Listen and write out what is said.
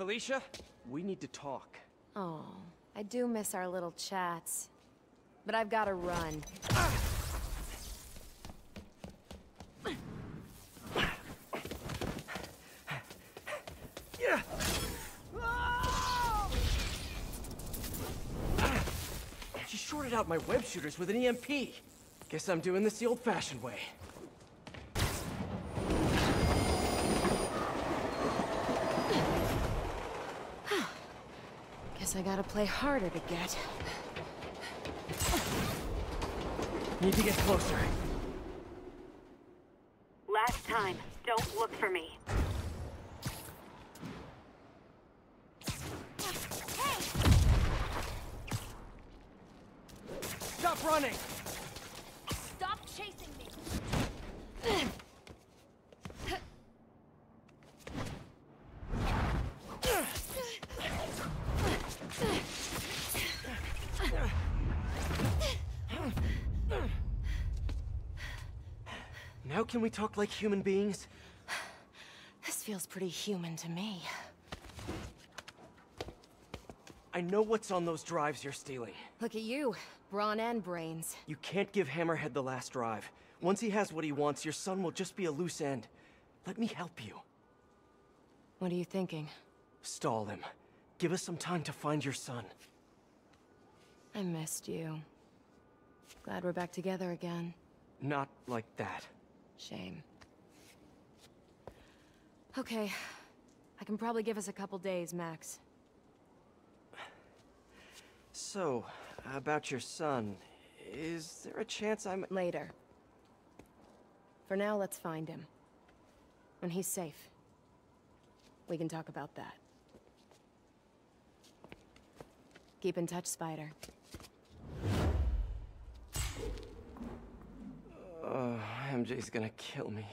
Felicia, we need to talk. Oh, I do miss our little chats. But I've got to run. She shorted out my web shooters with an EMP. Guess I'm doing this the old-fashioned way. Guess I gotta play harder to get. Need to get closer. Last time, don't look for me. Hey! Stop running! Stop chasing me! Now can we talk like human beings? This feels pretty human to me. I know what's on those drives you're stealing. Look at you, brawn and brains. You can't give Hammerhead the last drive. Once he has what he wants, your son will just be a loose end. Let me help you. What are you thinking? Stall him. Give us some time to find your son. I missed you. Glad we're back together again. Not like that. Shame. Okay. I can probably give us a couple days, max. So, about your son, is there a chance I'm... Later. For now, let's find him. When he's safe, we can talk about that. Keep in touch, Spider. MJ's gonna kill me.